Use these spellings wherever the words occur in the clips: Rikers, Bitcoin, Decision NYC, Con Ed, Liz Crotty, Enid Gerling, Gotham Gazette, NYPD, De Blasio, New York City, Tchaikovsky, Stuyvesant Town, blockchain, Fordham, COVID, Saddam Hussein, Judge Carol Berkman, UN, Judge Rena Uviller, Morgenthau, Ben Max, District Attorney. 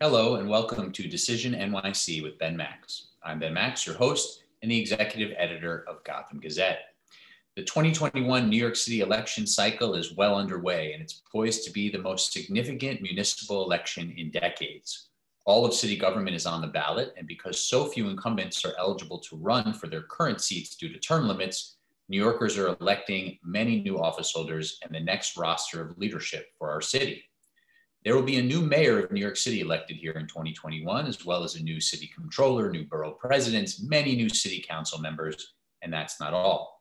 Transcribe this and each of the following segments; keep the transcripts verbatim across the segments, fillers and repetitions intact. Hello and welcome to Decision N Y C with Ben Max. I'm Ben Max, your host and the executive editor of Gotham Gazette. The twenty twenty-one New York City election cycle is well underway and it's poised to be the most significant municipal election in decades. All of city government is on the ballot, and because so few incumbents are eligible to run for their current seats due to term limits, New Yorkers are electing many new officeholders and the next roster of leadership for our city. There will be a new mayor of New York City elected here in twenty twenty-one, as well as a new city comptroller, new borough presidents, many new city council members, and that's not all.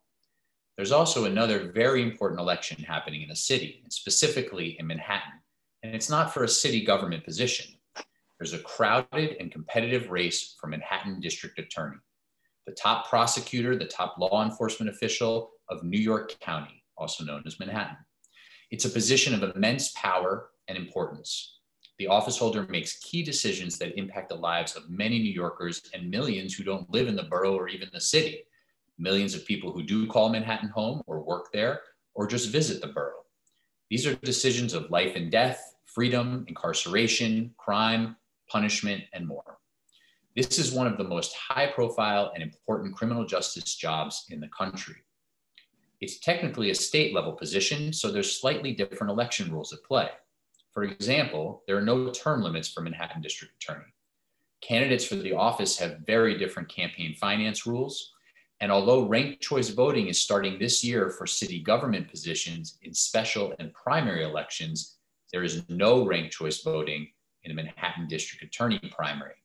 There's also another very important election happening in the city, and specifically in Manhattan, and it's not for a city government position. There's a crowded and competitive race for Manhattan District Attorney, the top prosecutor, the top law enforcement official of New York County, also known as Manhattan. It's a position of immense power and importance. The officeholder makes key decisions that impact the lives of many New Yorkers and millions who don't live in the borough or even the city, millions of people who do call Manhattan home or work there or just visit the borough. These are decisions of life and death, freedom, incarceration, crime, punishment, and more. This is one of the most high-profile and important criminal justice jobs in the country. It's technically a state-level position, so there's slightly different election rules at play. For example, there are no term limits for Manhattan District Attorney. Candidates for the office have very different campaign finance rules. And although ranked choice voting is starting this year for city government positions in special and primary elections, there is no ranked choice voting in a Manhattan District Attorney primary.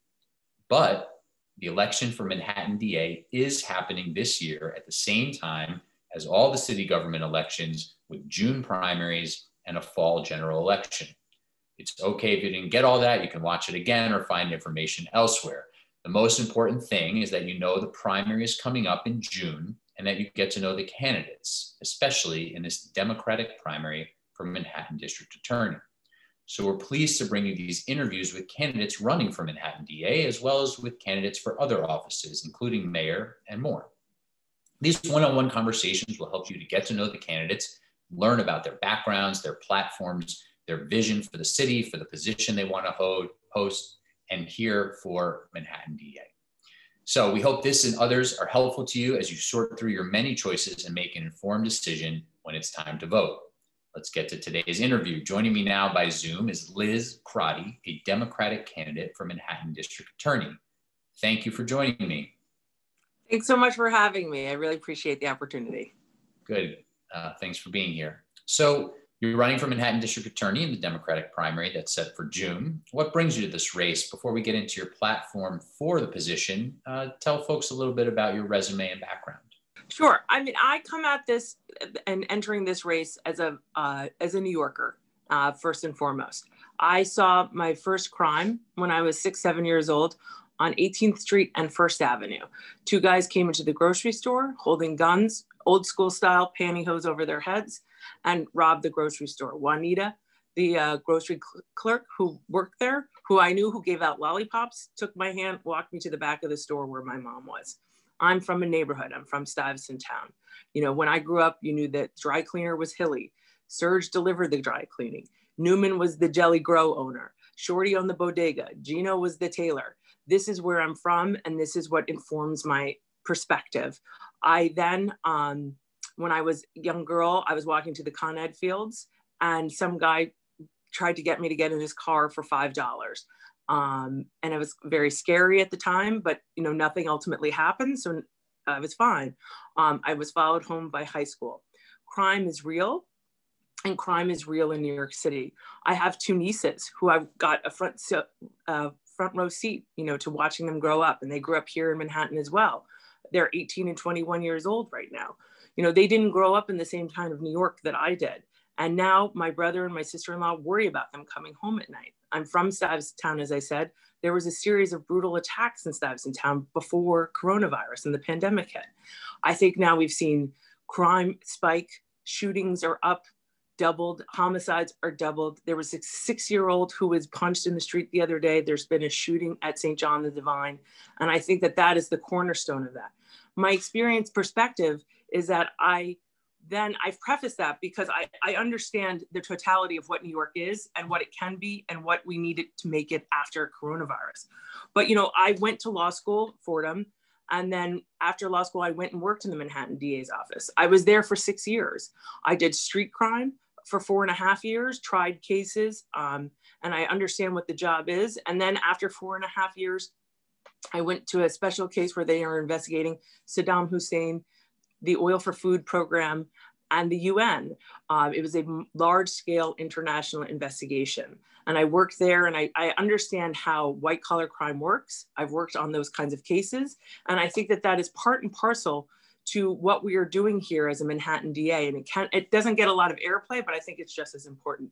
But the election for Manhattan D A is happening this year at the same time as all the city government elections, with June primaries and a fall general election. It's okay if you didn't get all that, you can watch it again or find information elsewhere. The most important thing is that you know the primary is coming up in June and that you get to know the candidates, especially in this Democratic primary for Manhattan District Attorney. So we're pleased to bring you these interviews with candidates running for Manhattan D A, as well as with candidates for other offices, including mayor and more. These one-on-one conversations will help you to get to know the candidates, learn about their backgrounds, their platforms, their vision for the city, for the position they want to host, and here for Manhattan D A. So we hope this and others are helpful to you as you sort through your many choices and make an informed decision when it's time to vote. Let's get to today's interview. Joining me now by Zoom is Liz Crotty, a Democratic candidate for Manhattan District Attorney. Thank you for joining me. Thanks so much for having me. I really appreciate the opportunity. Good. Uh, thanks for being here. So you're running for Manhattan District Attorney in the Democratic primary that's set for June. What brings you to this race? Before we get into your platform for the position, uh, tell folks a little bit about your resume and background. Sure. I mean, I come at this and entering this race as a, uh, as a New Yorker, uh, first and foremost. I saw my first crime when I was six, seven years old on eighteenth street and First Avenue. Two guys came into the grocery store holding guns, old school style, pantyhose over their heads, and robbed the grocery store. Juanita, the uh, grocery cl- clerk who worked there, who I knew, who gave out lollipops, took my hand, walked me to the back of the store where my mom was. I'm from a neighborhood. I'm from Stuyvesant Town. You know, when I grew up, you knew that dry cleaner was Hilly. Surge delivered the dry cleaning. Newman was the Jelly Grow owner. Shorty owned the bodega. Gino was the tailor. This is where I'm from, and this is what informs my perspective. I then, um, when I was a young girl, I was walking to the Con Ed fields and some guy tried to get me to get in his car for five dollars. Um, and it was very scary at the time, but you know, nothing ultimately happened. So I was fine. Um, I was followed home by high school. Crime is real, and crime is real in New York City. I have two nieces who I've got a front, uh, front row seat, you know, to watching them grow up, and they grew up here in Manhattan as well. They're eighteen and twenty-one years old right now. You know, they didn't grow up in the same kind of New York that I did. And now my brother and my sister-in-law worry about them coming home at night. I'm from Stuyvesant Town, as I said. There was a series of brutal attacks in Stuyvesant Town before coronavirus and the pandemic hit. I think now we've seen crime spike, shootings are up, doubled, homicides are doubled. There was a six-year-old who was punched in the street the other day. There's been a shooting at Saint John the Divine. And I think that that is the cornerstone of that. My experience perspective is that I then I've prefaced that because I, I understand the totality of what New York is and what it can be and what we needed to make it after coronavirus. But, you know, I went to law school, Fordham, and then after law school, I went and worked in the Manhattan D A's office. I was there for six years. I did street crime for four and a half years, tried cases, um, and I understand what the job is. And then after four and a half years, I went to a special case where they are investigating Saddam Hussein, the Oil for Food program, and the U N. Um, it was a large-scale international investigation. And I worked there, and I, I understand how white-collar crime works. I've worked on those kinds of cases. And I think that that is part and parcel to what we are doing here as a Manhattan D A. And it, can, it doesn't get a lot of airplay, but I think it's just as important.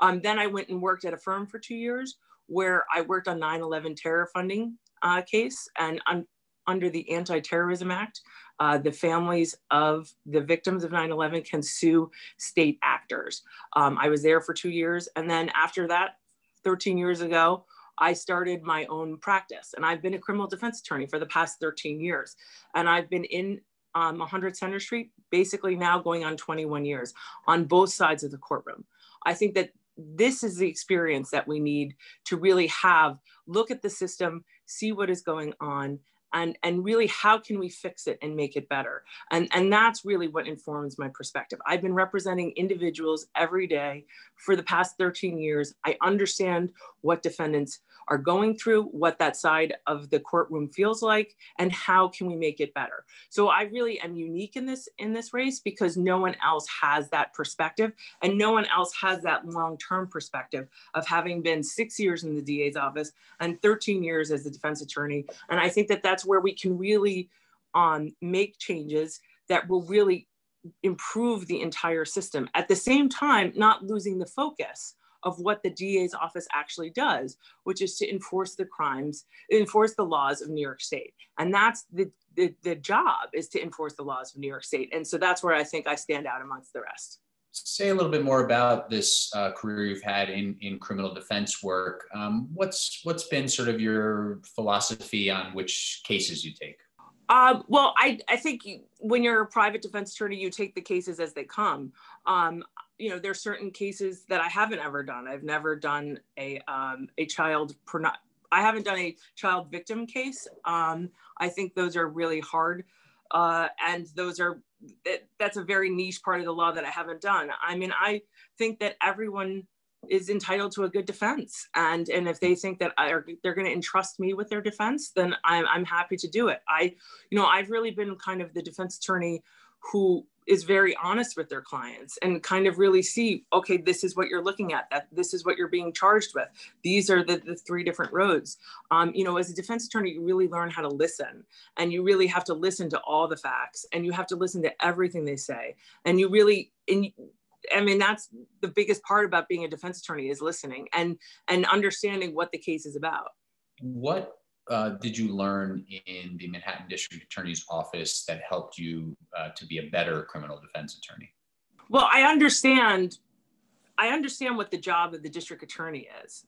Um, then I went and worked at a firm for two years where I worked on nine eleven terror funding uh, case and un under the Anti-Terrorism Act. Uh, the families of the victims of nine eleven can sue state actors. Um, I was there for two years. And then after that, thirteen years ago, I started my own practice. And I've been a criminal defense attorney for the past thirteen years. And I've been in um, one hundred Center Street, basically now going on twenty-one years on both sides of the courtroom. I think that this is the experience that we need to really have, look at the system, see what is going on, And, and really, how can we fix it and make it better? And, and that's really what informs my perspective. I've been representing individuals every day for the past thirteen years. I understand what defendants are going through, what that side of the courtroom feels like, and how can we make it better? So I really am unique in this, in this race because no one else has that perspective, and no one else has that long-term perspective of having been six years in the D A's office and thirteen years as a defense attorney. And I think that that's where we can really um, make changes that will really improve the entire system. At the same time, not losing the focus of what the D A's office actually does, which is to enforce the crimes, enforce the laws of New York State. And that's the, the, the job, is to enforce the laws of New York State. And so that's where I think I stand out amongst the rest. Say a little bit more about this uh, career you've had in, in criminal defense work. Um, what's, what's been sort of your philosophy on which cases you take? Uh, well, I, I think you, when you're a private defense attorney, you take the cases as they come. Um, you know, there are certain cases that I haven't ever done. I've never done a, um, a child, I haven't done a child victim case. Um, I think those are really hard. Uh, and those are, that, that's a very niche part of the law that I haven't done. I mean, I think that everyone is entitled to a good defense. And, and if they think that I, or they're going to entrust me with their defense, then I'm, I'm happy to do it. I, you know, I've really been kind of the defense attorney who is very honest with their clients and kind of really see, okay, this is what you're looking at, that this is what you're being charged with. These are the, the three different roads. Um, you know, as a defense attorney, you really learn how to listen, and you really have to listen to all the facts, and you have to listen to everything they say. And you really, and I mean, that's the biggest part about being a defense attorney, is listening and, and understanding what the case is about. What Uh, did you learn in the Manhattan District Attorney's office that helped you uh, to be a better criminal defense attorney? Well, I understand, I understand what the job of the district attorney is.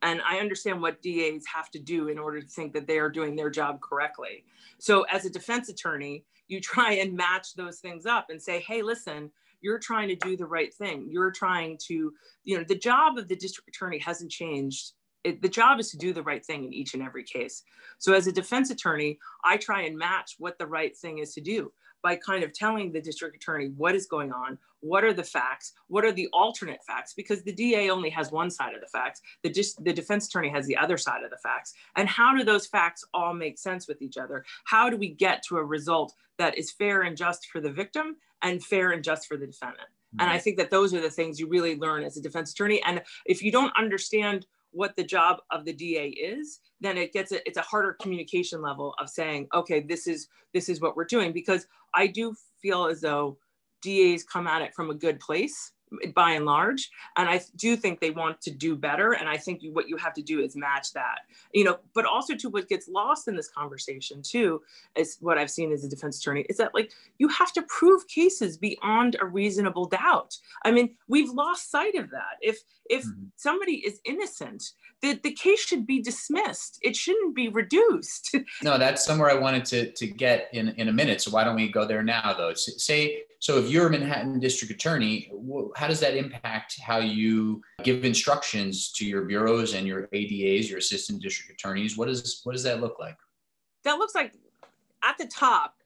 And I understand what D A's have to do in order to think that they are doing their job correctly. So as a defense attorney, you try and match those things up and say, hey, listen, you're trying to do the right thing. You're trying to, you know, the job of the district attorney hasn't changed. It, the job is to do the right thing in each and every case. So as a defense attorney, I try and match what the right thing is to do by kind of telling the district attorney what is going on, what are the facts, what are the alternate facts, because the D A only has one side of the facts, the, the defense attorney has the other side of the facts, and how do those facts all make sense with each other? How do we get to a result that is fair and just for the victim and fair and just for the defendant? Mm-hmm. And I think that those are the things you really learn as a defense attorney. And if you don't understand what the job of the D A is, then it gets a, it's a harder communication level of saying, okay, this is this is what we're doing, because I do feel as though D A's come at it from a good place. by and large. And I do think they want to do better. And I think you, what you have to do is match that, you know, but also to what gets lost in this conversation too, is what I've seen as a defense attorney is that, like, you have to prove cases beyond a reasonable doubt. I mean, we've lost sight of that. If, if mm-hmm. somebody is innocent, the, the case should be dismissed. It shouldn't be reduced. No, that's somewhere I wanted to, to get in, in a minute. So why don't we go there now though? Say, so if you're a Manhattan district attorney, how does that impact how you give instructions to your bureaus and your A D As, your assistant district attorneys? What, is, what does that look like? That looks like at the top,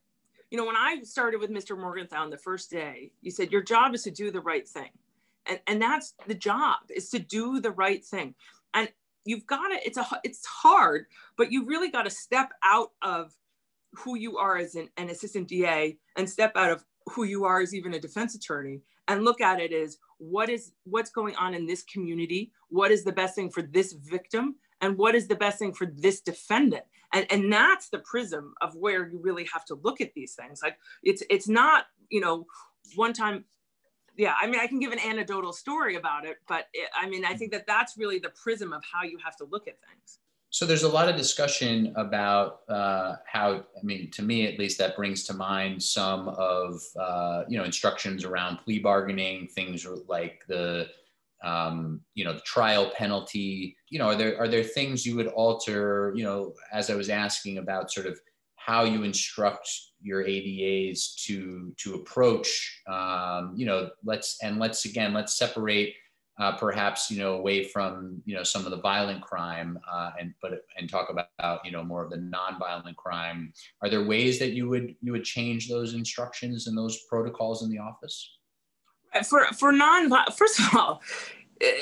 you know, when I started with Mister Morgenthau on the first day, you said, your job is to do the right thing. And, and that's the job, is to do the right thing. And you've got to, it's, a, it's hard, but you really got to step out of who you are as an, an assistant D A and step out of who you are as even a defense attorney and look at it as what is, what's going on in this community? What is the best thing for this victim? And what is the best thing for this defendant? And, and that's the prism of where you really have to look at these things. Like it's, it's not, you know, one time, yeah, I mean, I can give an anecdotal story about it, but it, I mean, I think that that's really the prism of how you have to look at things. So there's a lot of discussion about uh, how, I mean, to me at least, that brings to mind some of, uh, you know, instructions around plea bargaining, things like the, um, you know, the trial penalty. You know, are there, are there things you would alter, you know, as I was asking about sort of how you instruct your A D As to, to approach, um, you know, let's, and let's, again, let's separate Uh, perhaps, you know, away from, you know, some of the violent crime uh, and, but, and talk about, you know, more of the nonviolent crime. Are there ways that you would, you would change those instructions and those protocols in the office? For, for non, first of all,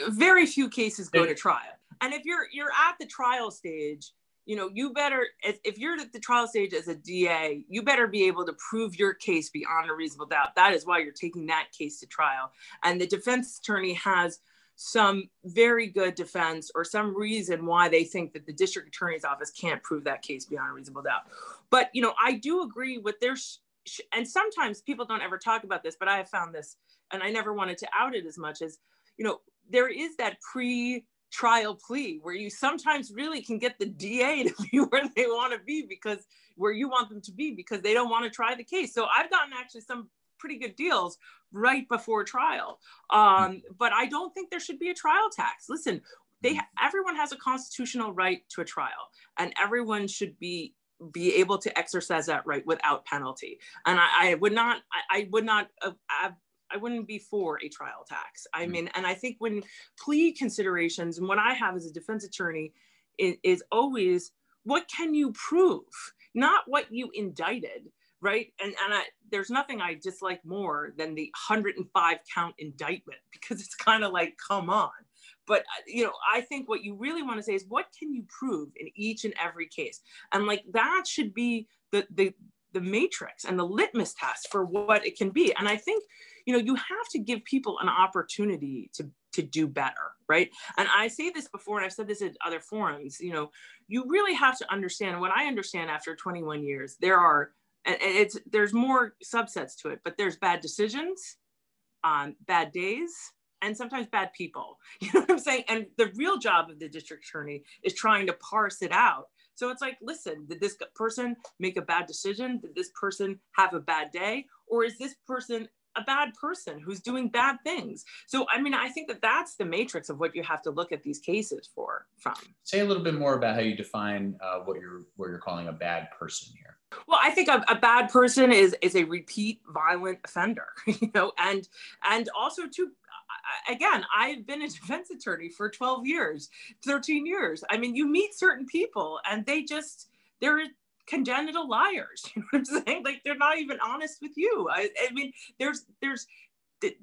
very few cases go to trial. And if you're, you're at the trial stage, you know, you better, if you're at the trial stage as a D A, you better be able to prove your case beyond a reasonable doubt. That is why you're taking that case to trial. And the defense attorney has some very good defense or some reason why they think that the district attorney's office can't prove that case beyond a reasonable doubt. But, you know, I do agree with their, sh sh and sometimes people don't ever talk about this, but I have found this, and I never wanted to out it as much as, you know, there is that pre- trial plea where you sometimes really can get the D A to be where they want to be because where you want them to be because they don't want to try the case. So I've gotten actually some pretty good deals right before trial. Um, but I don't think there should be a trial tax. Listen, they, everyone has a constitutional right to a trial and everyone should be be able to exercise that right without penalty. And I, I would not, I, I would not, uh, I, I wouldn't be for a trial tax. I mean, and I think when plea considerations and what I have as a defense attorney is, is always, what can you prove? Not what you indicted, right? And, and I, there's nothing I dislike more than the one hundred five count indictment because it's kind of like, come on. But, you know, I think what you really want to say is what can you prove in each and every case? And like, that should be the, the, the matrix and the litmus test for what it can be. And I think, you know, you have to give people an opportunity to, to do better, right? And I say this before, and I've said this at other forums, you know, you really have to understand what I understand after twenty-one years, there are, and it's, there's more subsets to it, but there's bad decisions, um, bad days, and sometimes bad people, you know what I'm saying? And the real job of the district attorney is trying to parse it out. So it's like, listen, did this person make a bad decision? Did this person have a bad day? Or is this person a bad person who's doing bad things? So, I mean, I think that that's the matrix of what you have to look at these cases for from. Say a little bit more about how you define uh, what you're what you're calling a bad person here. Well, I think a, a bad person is is a repeat violent offender, you know, and and also to. Again, I've been a defense attorney for twelve years, thirteen years. I mean, you meet certain people and they just, they're congenital liars. You know what I'm saying? Like, they're not even honest with you. I, I mean, there's, there's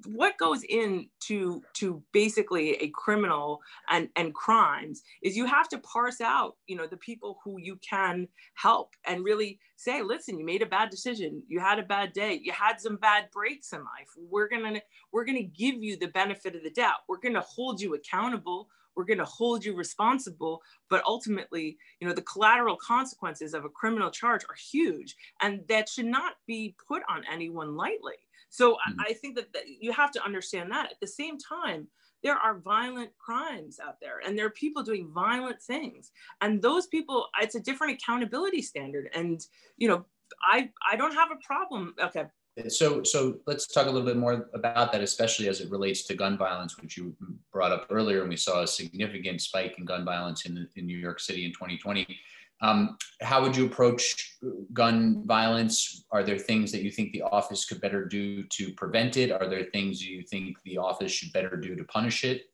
what goes into to basically a criminal and, and crimes is you have to parse out, you know, the people who you can help and really say, listen, you made a bad decision. You had a bad day. You had some bad breaks in life. We're going to, we're going to give you the benefit of the doubt. We're going to hold you accountable. We're going to hold you responsible. But ultimately, you know, the collateral consequences of a criminal charge are huge. And that should not be put on anyone lightly. So mm-hmm. I, I think that, that you have to understand that. At the same time, there are violent crimes out there, and there are people doing violent things. And those people, it's a different accountability standard. And, you know, I, I don't have a problem. Okay. So, so let's talk a little bit more about that, especially as it relates to gun violence, which you brought up earlier. And we saw a significant spike in gun violence in, in New York City in twenty twenty. Um, how would you approach gun violence? Are there things that you think the office could better do to prevent it? Are there things you think the office should better do to punish it?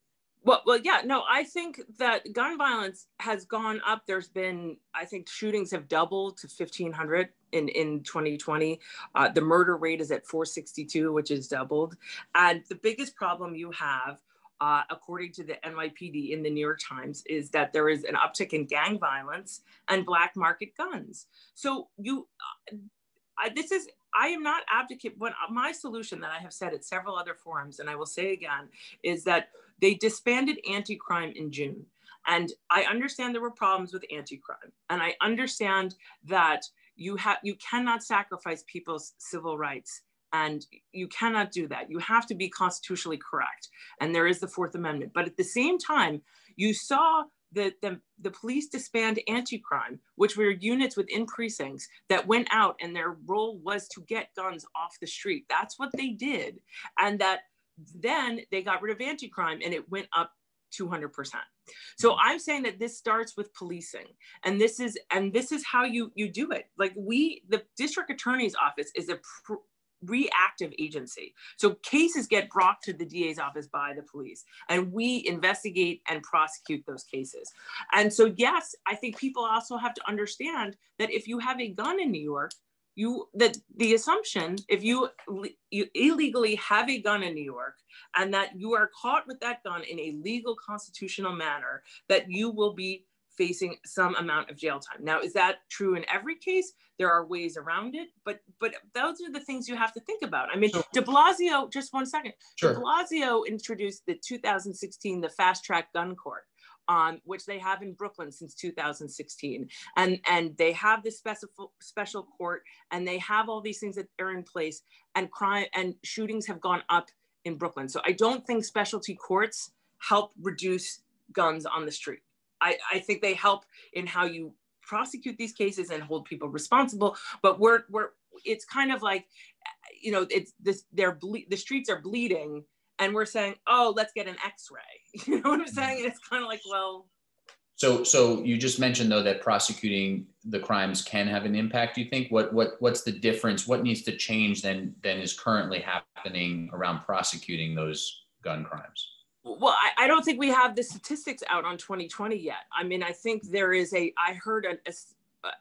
Well, well, yeah, no, I think that gun violence has gone up. There's been, I think shootings have doubled to fifteen hundred in, in twenty twenty. Uh, the murder rate is at four sixty-two, which is doubled. And the biggest problem you have, uh, according to the N Y P D in the New York Times, is that there is an uptick in gang violence and black market guns. So you, uh, I, this is, I am not advocate, but my solution that I have said at several other forums, and I will say again, is that they disbanded anti-crime in June. And I understand there were problems with anti-crime. And I understand that you have you cannot sacrifice people's civil rights. And you cannot do that. You have to be constitutionally correct. And there is the Fourth Amendment. But at the same time, you saw The, the, the police disband anti-crime, which were units within precincts that went out, and their role was to get guns off the street. That's what they did. And that then they got rid of anti-crime, and it went up two hundred percent. So I'm saying that this starts with policing, and this is and this is how you you do it. Like we, the district attorney's office is a pr reactive agency. So cases get brought to the D A's office by the police, and we investigate and prosecute those cases. And so, yes, I think people also have to understand that if you have a gun in New York, you, that the assumption, if you, you illegally have a gun in New York, and that you are caught with that gun in a legal constitutional manner, that you will be facing some amount of jail time. Now, is that true in every case? There are ways around it, but but those are the things you have to think about. I mean, sure. De Blasio, just one second. Sure. De Blasio introduced the two thousand sixteen, the fast track gun court, um, which they have in Brooklyn since two thousand sixteen. And, and they have this special, special court, and they have all these things that are in place, and crime and shootings have gone up in Brooklyn. So I don't think specialty courts help reduce guns on the street. I, I think they help in how you prosecute these cases and hold people responsible, but we're, we're it's kind of like, you know, it's this, they're ble the streets are bleeding, and we're saying, oh, let's get an x-ray. You know what I'm saying? And it's kind of like, well. So, so you just mentioned though, that prosecuting the crimes can have an impact, you think? What, what, what's the difference? What needs to change than, than is currently happening around prosecuting those gun crimes? Well, I, I don't think we have the statistics out on twenty twenty yet. I mean, I think there is a, I heard an, a,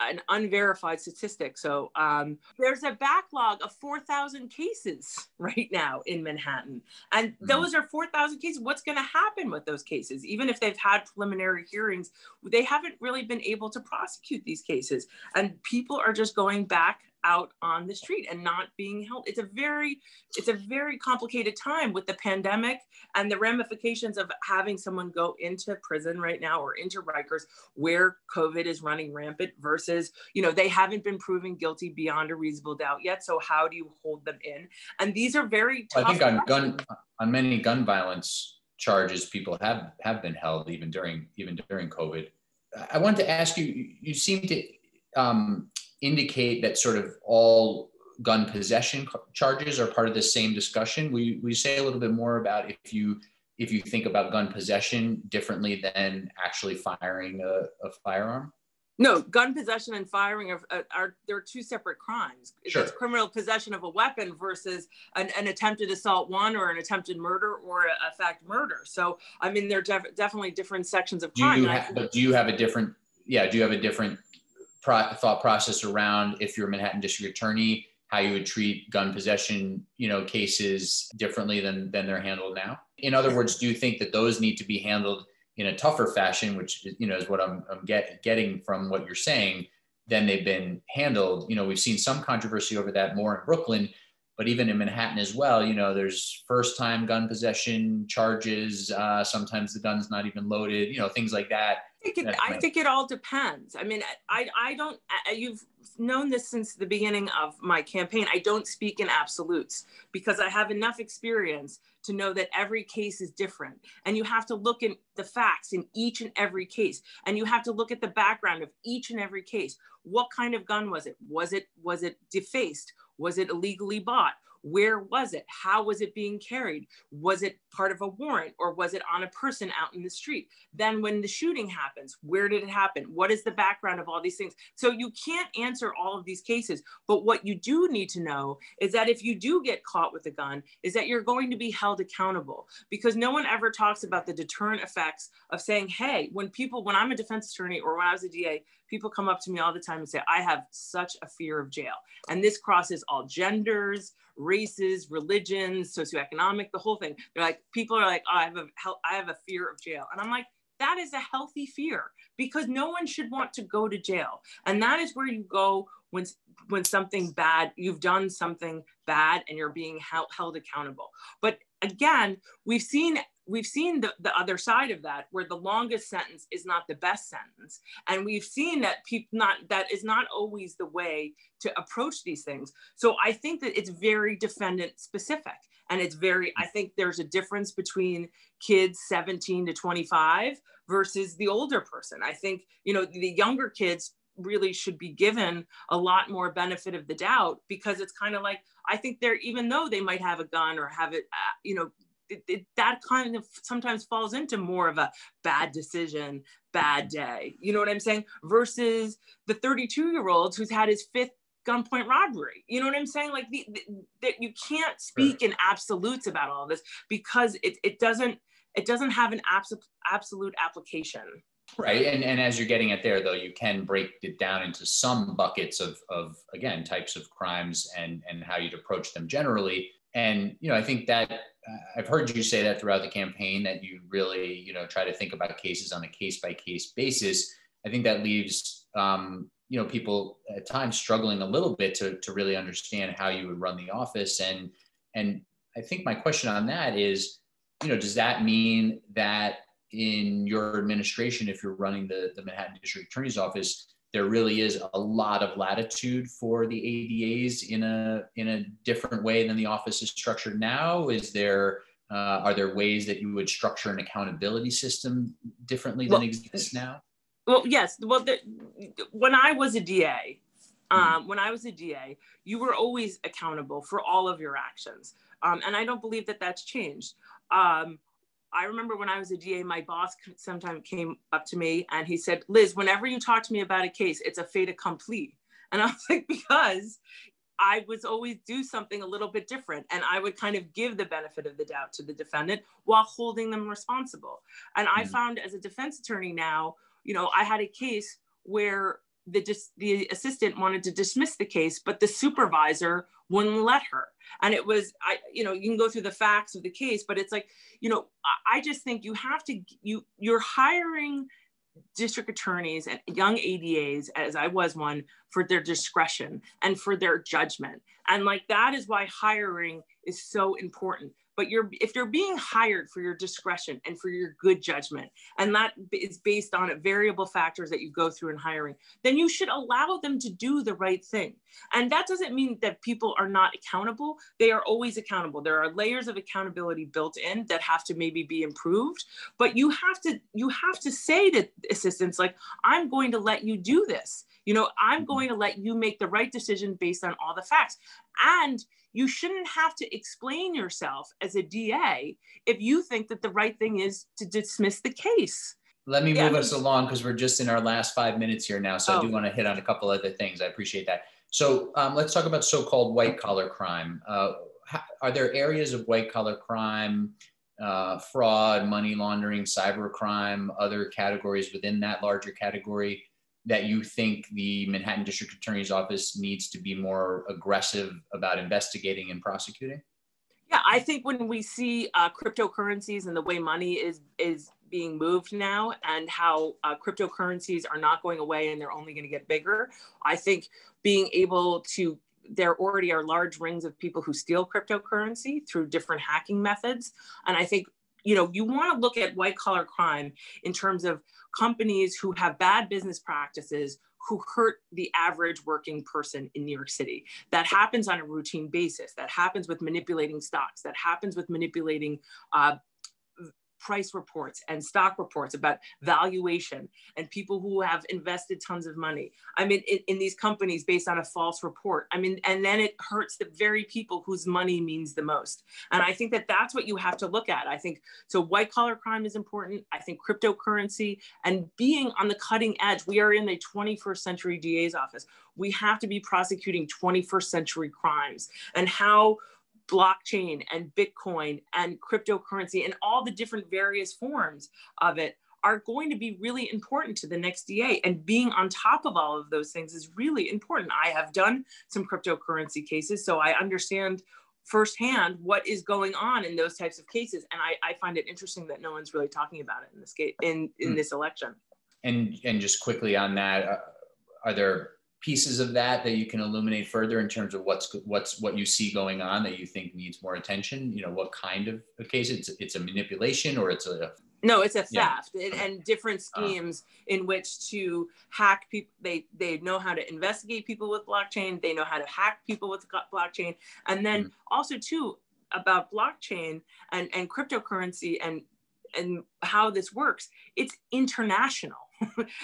an unverified statistic. So um, there's a backlog of four thousand cases right now in Manhattan. And mm-hmm. those are four thousand cases. What's going to happen with those cases? Even if they've had preliminary hearings, they haven't really been able to prosecute these cases. And people are just going back out on the street and not being held. It's a very, it's a very complicated time with the pandemic and the ramifications of having someone go into prison right now or into Rikers where COVID is running rampant versus, you know, they haven't been proven guilty beyond a reasonable doubt yet. So how do you hold them in? And these are very tough. I think on gun, on many gun violence charges, people have, have been held even during, even during COVID. I wanted to ask you, you seem to, um, indicate that sort of all gun possession charges are part of the same discussion. We we say a little bit more about if you if you think about gun possession differently than actually firing a, a firearm. No, gun possession and firing are, are, are they're two separate crimes. Sure. It's criminal possession of a weapon versus an, an attempted assault one or an attempted murder or a, a fact murder. So I mean, they're def definitely different sections of crime. Do you have, but do you have a different? Yeah, do you have a different? thought process around, if you're a Manhattan district attorney, how you would treat gun possession, you know, cases differently than, than they're handled now? In other words, do you think that those need to be handled in a tougher fashion, which, you know, is what I'm, I'm get, getting from what you're saying, than they've been handled? You know, we've seen some controversy over that more in Brooklyn, but even in Manhattan as well, you know, there's first time gun possession charges. Uh, sometimes the gun's not even loaded, you know, things like that. think it, I think it all depends. I mean, I, I don't, I, you've known this since the beginning of my campaign. I don't speak in absolutes because I have enough experience to know that every case is different. And you have to look at the facts in each and every case. And you have to look at the background of each and every case. What kind of gun was it? Was it, was it defaced? Was it illegally bought? Where was it? How was it being carried? Was it part of a warrant or was it on a person out in the street? Then when the shooting happens, where did it happen? What is the background of all these things? So you can't answer all of these cases, but what you do need to know is that if you do get caught with a gun, is that you're going to be held accountable, because no one ever talks about the deterrent effects of saying, hey, when people, when I'm a defense attorney or when I was a D A, people come up to me all the time and say, I have such a fear of jail. And this crosses all genders, races, religions, socioeconomic, the whole thing. They're like, people are like, oh, I have a, I have a fear of jail. And I'm like, that is a healthy fear, because no one should want to go to jail. And that is where you go when, when something bad, you've done something bad and you're being held, held accountable. But again, we've seen We've seen the, the other side of that, where the longest sentence is not the best sentence. And we've seen that people not, that is not always the way to approach these things. So I think that it's very defendant specific. And it's very, I think there's a difference between kids seventeen to twenty-five versus the older person. I think, you know, the younger kids really should be given a lot more benefit of the doubt, because it's kind of like, I think they're, even though they might have a gun or have it, uh, you know, It, it, that kind of sometimes falls into more of a bad decision, bad day, you know what I'm saying? Versus the thirty-two year olds who's had his fifth gunpoint robbery, you know what I'm saying? Like the, the, that you can't speak in absolutes about all this, because it, it doesn't, it doesn't have an absolute absolute application. Right, and, and as you're getting at there though, you can break it down into some buckets of, of again, types of crimes and, and how you'd approach them generally. And, you know, I think that uh, I've heard you say that throughout the campaign, that you really, you know, try to think about cases on a case by case basis. I think that leaves, um, you know, people at times struggling a little bit to, to really understand how you would run the office. And, and I think my question on that is, you know, does that mean that in your administration, if you're running the, the Manhattan District Attorney's Office, there really is a lot of latitude for the A D As in a in a different way than the office is structured now? Is there uh, are there ways that you would structure an accountability system differently well, than exists now? Well, yes. Well, the, when I was a D A, um, when I was a D A, you were always accountable for all of your actions, um, and I don't believe that that's changed. Um, I remember when I was a D A, my boss sometimes came up to me and he said, Liz, whenever you talk to me about a case, it's a fait accompli. And I was like, because I was always do something a little bit different. And I would kind of give the benefit of the doubt to the defendant while holding them responsible. And mm-hmm. I found as a defense attorney now, you know, I had a case where the, dis the assistant wanted to dismiss the case, but the supervisor wouldn't let her. And it was, I, you know, you can go through the facts of the case, but it's like, you know, I, I just think you have to, you, you're hiring district attorneys and young A D As, as I was one, for their discretion and for their judgment. And like, that is why hiring is so important. But you're, if you're being hired for your discretion and for your good judgment, and that is based on variable factors that you go through in hiring, then you should allow them to do the right thing. And that doesn't mean that people are not accountable. They are always accountable. There are layers of accountability built in that have to maybe be improved. But you have to, you have to say to assistants, like, I'm going to let you do this. You know, I'm going to let you make the right decision based on all the facts. And you shouldn't have to explain yourself as a D A if you think that the right thing is to dismiss the case. Let me yeah, move I mean, us along, because we're just in our last five minutes here now. So oh. I do want to hit on a couple other things. I appreciate that. So um, let's talk about so-called white collar crime. Uh, are there areas of white collar crime, uh, fraud, money laundering, cyber crime, other categories within that larger category that you think the Manhattan District Attorney's Office needs to be more aggressive about investigating and prosecuting? Yeah, I think when we see uh, cryptocurrencies and the way money is, is being moved now, and how uh, cryptocurrencies are not going away and they're only gonna get bigger, I think being able to, there already are large rings of people who steal cryptocurrency through different hacking methods. And I think you know, you want to look at white collar crime in terms of companies who have bad business practices, who hurt the average working person in New York City. That happens on a routine basis. That happens with manipulating stocks. That happens with manipulating uh, price reports and stock reports about valuation, and people who have invested tons of money, I mean, in, in these companies based on a false report. I mean, and then it hurts the very people whose money means the most. And I think that that's what you have to look at. I think, so white collar crime is important. I think cryptocurrency and being on the cutting edge, we are in the twenty-first century D A's office. We have to be prosecuting twenty-first century crimes, and how blockchain and Bitcoin and cryptocurrency and all the different various forms of it are going to be really important to the next D A, and being on top of all of those things is really important. I have done some cryptocurrency cases, so I understand firsthand what is going on in those types of cases, and I, I find it interesting that no one's really talking about it in this case, in in this election. And and just quickly on that, uh, are there pieces of that that you can illuminate further in terms of what's what's what you see going on that you think needs more attention? You know, what kind of a case? It's it's a manipulation, or it's a no, it's a theft, yeah. and, and different schemes uh, in which to hack people. They they know how to investigate people with blockchain. They know how to hack people with blockchain, and then mm-hmm. also too about blockchain and and cryptocurrency and and how this works. It's international.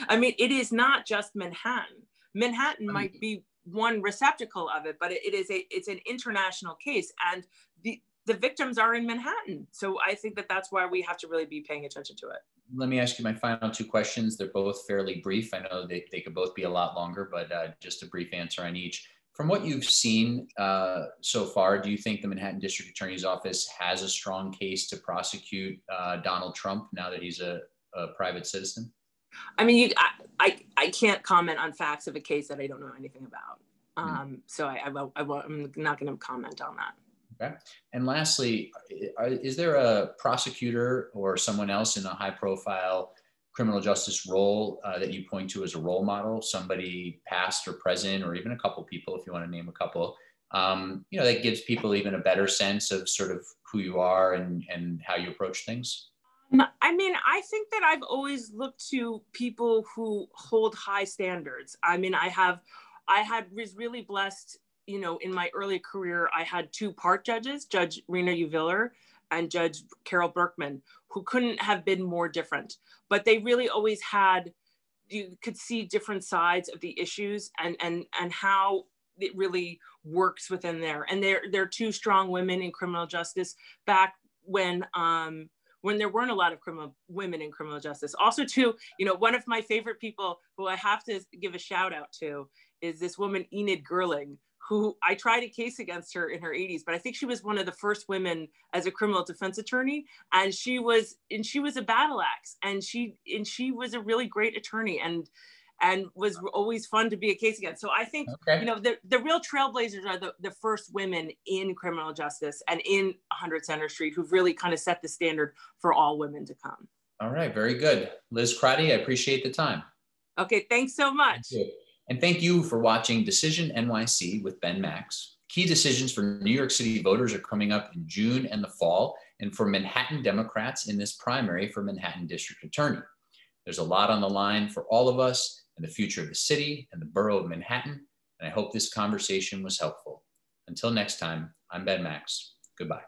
I mean, it is not just Manhattan. Manhattan might be one receptacle of it, but it is a, it's an international case, and the, the victims are in Manhattan. So I think that that's why we have to really be paying attention to it. Let me ask you my final two questions. They're both fairly brief. I know they, they could both be a lot longer, but uh, just a brief answer on each. From what you've seen uh, so far, do you think the Manhattan District Attorney's Office has a strong case to prosecute uh, Donald Trump now that he's a, a private citizen? I mean, you, I, I, I can't comment on facts of a case that I don't know anything about. Um, so I, I, I, I'm not going to comment on that. Okay. And lastly, is there a prosecutor or someone else in a high profile criminal justice role uh, that you point to as a role model, somebody past or present, or even a couple people, if you want to name a couple, um, you know, that gives people even a better sense of sort of who you are and, and how you approach things? I mean, I think that I've always looked to people who hold high standards. I mean, I have, I had was really blessed, you know, in my early career, I had two part judges, Judge Rena Uviller and Judge Carol Berkman, who couldn't have been more different, but they really always had, you could see different sides of the issues and, and, and how it really works within there. And they're, they're two strong women in criminal justice back when, um, when there weren't a lot of criminal women in criminal justice. Also too, you know, one of my favorite people who I have to give a shout out to is this woman, Enid Gerling, who I tried a case against her in her eighties, but I think she was one of the first women as a criminal defense attorney. And she was, and she was a battle axe, and she, and she was a really great attorney, and, and was always fun to be a case against. So I think, okay. you know, the, the real trailblazers are the, the first women in criminal justice and in one hundred Center Street who've really kind of set the standard for all women to come. All right, very good. Liz Crotty, I appreciate the time. Okay, thanks so much. Thank you. And thank you for watching Decision N Y C with Ben Max. Key decisions for New York City voters are coming up in June and the fall, and for Manhattan Democrats in this primary for Manhattan District Attorney. There's a lot on the line for all of us, and the future of the city and the borough of Manhattan, and I hope this conversation was helpful. Until next time, I'm Ben Max. Goodbye.